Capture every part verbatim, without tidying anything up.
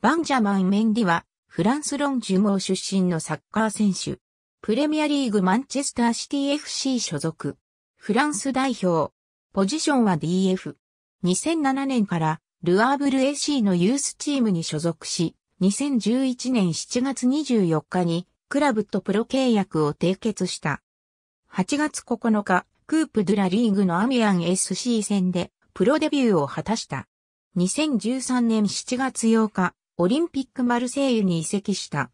バンジャマン・メンディは、フランス・ロンジュモー出身のサッカー選手。プレミアリーグマンチェスターシティ エフシー 所属。フランス代表。ポジションは ディーエフ。にせんななねんから、ルアーブル エーシー のユースチームに所属し、にせんじゅういちねんしちがつにじゅうよっかに、クラブとプロ契約を締結した。はちがつここのか、クープ・ドゥ・ラ・リーグのアミアン エスシー 戦で、プロデビューを果たした。にせんじゅうさんねんしちがつようか、オリンピックマルセイユに移籍した。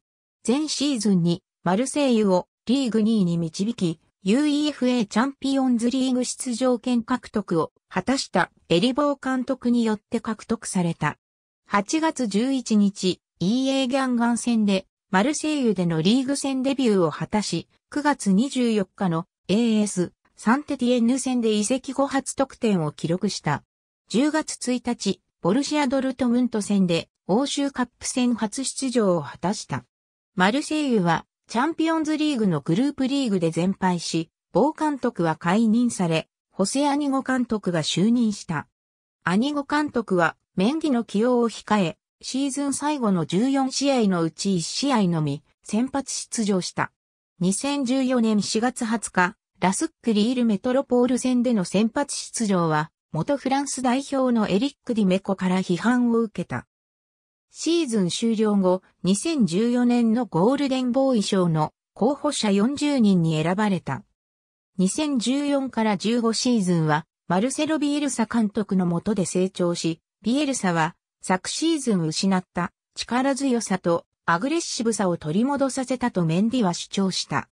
前シーズンにマルセイユをリーグにいに導き、ユーイーエフエー チャンピオンズリーグ出場権獲得を果たしたエリボー監督によって獲得された。はちがつじゅういちにち、イーエー ギャンガン戦でマルセイユでのリーグ戦デビューを果たし、くがつにじゅうよっかの エーエス サンテティエンヌ戦で移籍後初得点を記録した。じゅうがつついたち、ボルシア・ドルトムント戦で欧州カップ戦初出場を果たした。マルセイユはチャンピオンズリーグのグループリーグで全敗し、ボー監督は解任され、ホセ・アニゴ監督が就任した。アニゴ監督はメンディの起用を控え、シーズン最後のじゅうよん試合のうちいち試合のみ、先発出場した。にせんじゅうよねんしがつはつか、ラスック・リールメトロポール戦での先発出場は、元フランス代表のエリック・ディメコから批判を受けた。シーズン終了後、にせんじゅうよねんのゴールデンボーイ賞の候補者よんじゅうにんに選ばれた。にせんじゅうよんからじゅうごシーズンは、マルセロ・ビエルサ監督の下で成長し、ビエルサは、昨シーズン失った力強さとアグレッシブさを取り戻させたとメンディは主張した。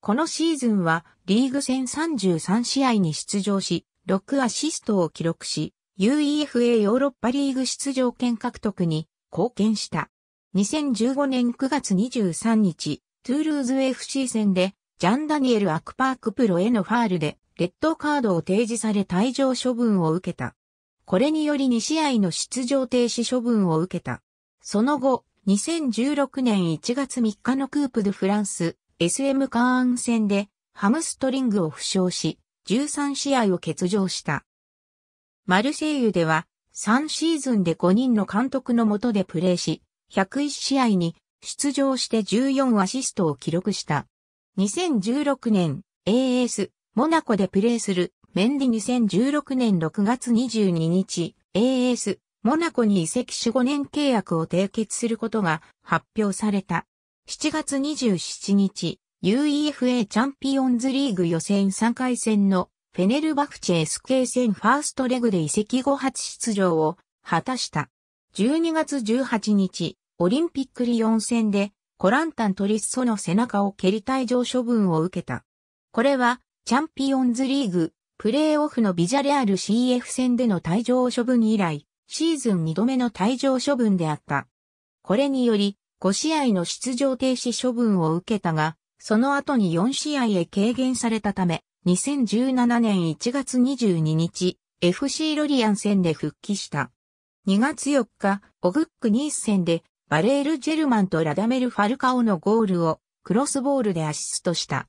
このシーズンは、リーグ戦さんじゅうさん試合に出場し、ろくアシストを記録し、ユーイーエフエー ヨーロッパリーグ出場権獲得に、貢献した。にせんじゅうごねんくがつにじゅうさんにち、トゥールーズ エフシー 戦で、ジャンダニエル・アクパークプロへのファールで、レッドカードを提示され退場処分を受けた。これによりに試合の出場停止処分を受けた。その後、にせんじゅうろくねんいちがつみっかのクープ・ドゥ・フランス、エスエム カーン戦で、ハムストリングを負傷し、じゅうさん試合を欠場した。マルセイユでは、さんシーズンでごにんの監督の下でプレーし、ひゃくいち試合に出場してじゅうよんアシストを記録した。にせんじゅうろくねん エーエス モナコでプレーするメンディにせんじゅうろくねんろくがつにじゅうににち エーエス モナコに移籍しごねん契約を締結することが発表された。しちがつにじゅうしちにち ユーイーエフエー チャンピオンズリーグ予選さんかい戦のフェネルバフチェ エスケー 戦ファーストレグで移籍後初出場を果たした。じゅうにがつじゅうはちにち、オリンピックリヨン戦でコランタン・トリッソの背中を蹴り退場処分を受けた。これはチャンピオンズリーグプレーオフのビジャレアル シーエフ 戦での退場処分以来、シーズンにどめの退場処分であった。これによりご試合の出場停止処分を受けたが、その後によん試合へ軽減されたため、にせんじゅうななねんいちがつにじゅうににち、エフシー ロリアン戦で復帰した。にがつよっか、オグック・ニース戦で、バレール・ジェルマンとラダメル・ファルカオのゴールを、クロスボールでアシストした。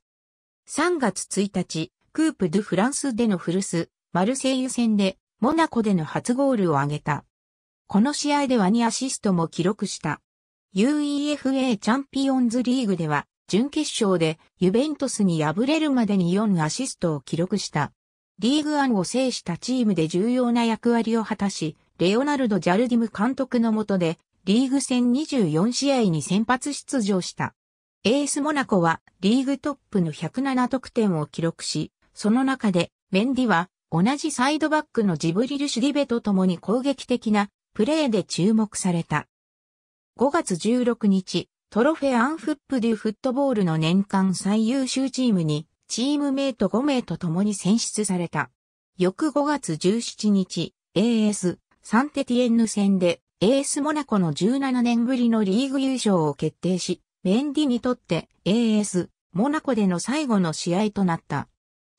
さんがつついたち、クープ・ドゥ・フランスでの古巣、マルセイユ戦で、モナコでの初ゴールを挙げた。この試合ではにアシストも記録した。ユーイーエフエー チャンピオンズリーグでは、準決勝でユベントスに敗れるまでによんアシストを記録した。リーグワンを制したチームで重要な役割を果たし、レオナルド・ジャルディム監督の下でリーグ戦にじゅうよん試合に先発出場した。エーエス モナコはリーグトップのひゃくなな得点を記録し、その中でメンディは同じサイドバックのジブリル・シュディベと共に攻撃的なプレーで注目された。ごがつじゅうろくにち、トロフェ・アンフップ・デュ・フットボールの年間最優秀チームに、チームメイトごめいと共に選出された。翌ごがつじゅうしちにち、エーエス サンテティエンヌ戦で、エーエス モナコのじゅうななねんぶりのリーグ優勝を決定し、メンディにとって エーエス モナコでの最後の試合となった。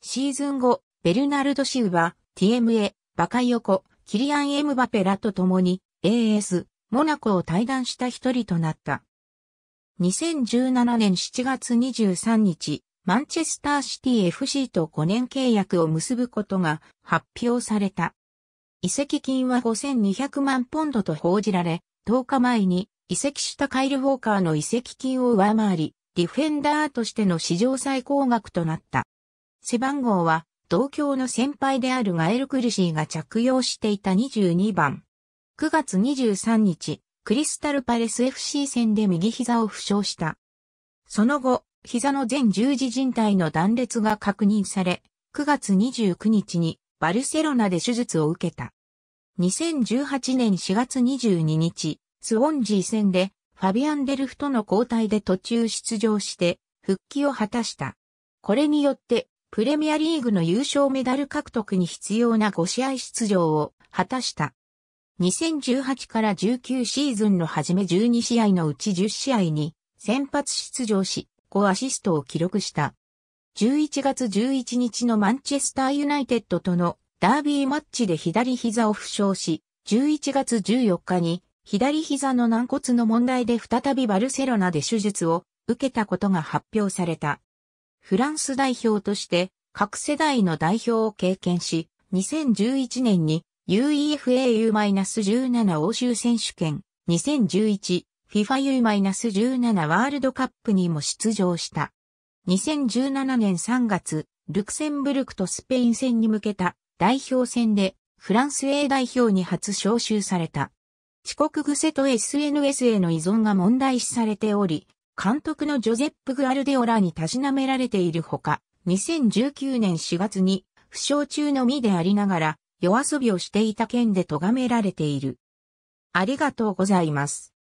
シーズン後、ベルナルド・シウバ、ティエムエ、バカヨコ、キリアン・エムバペらと共に、エーエス モナコを退団した一人となった。にせんじゅうななねんしちがつにじゅうさんにち、マンチェスターシティ エフシー とごねん契約を結ぶことが発表された。移籍金はごせんにひゃくまんポンドと報じられ、とおかまえに移籍したカイル・ウォーカーの移籍金を上回り、ディフェンダーとしての史上最高額となった。背番号は同郷の先輩であるガエル・クルシーが着用していたにじゅうにばん。くがつにじゅうさんにち、クリスタルパレス エフシー 戦で右膝を負傷した。その後、膝の全十字靭帯の断裂が確認され、くがつにじゅうくにちにバルセロナで手術を受けた。にせんじゅうはちねんしがつにじゅうににち、スウォンジー戦でファビアン・デルフとの交代で途中出場して復帰を果たした。これによってプレミアリーグの優勝メダル獲得に必要なごしあい出場を果たした。にせんじゅうはちからじゅうきゅうシーズンの初めじゅうにしあいのうちじゅっしあいに先発出場しごアシストを記録した。じゅういちがつじゅういちにちのマンチェスターユナイテッドとのダービーマッチで左膝を負傷し、じゅういちがつじゅうよっかに左膝の軟骨の問題で再びバルセロナで手術を受けたことが発表された。フランス代表として各世代の代表を経験し、にせんじゅういちねんに ユーイーエフエーユーじゅうなな 欧州選手権、にせんじゅういち フィファユーじゅうなな ワールドカップにも出場した。にせんじゅうななねんさんがつ、ルクセンブルクとスペイン戦に向けた代表戦でフランス A 代表に初招集された。遅刻癖と エスエヌエス への依存が問題視されており、監督のジョゼップ・グアルディオラにたしなめられているほか、にせんじゅうきゅうねんしがつに負傷中の身でありながら夜遊びをしていた件で咎められている。ありがとうございます。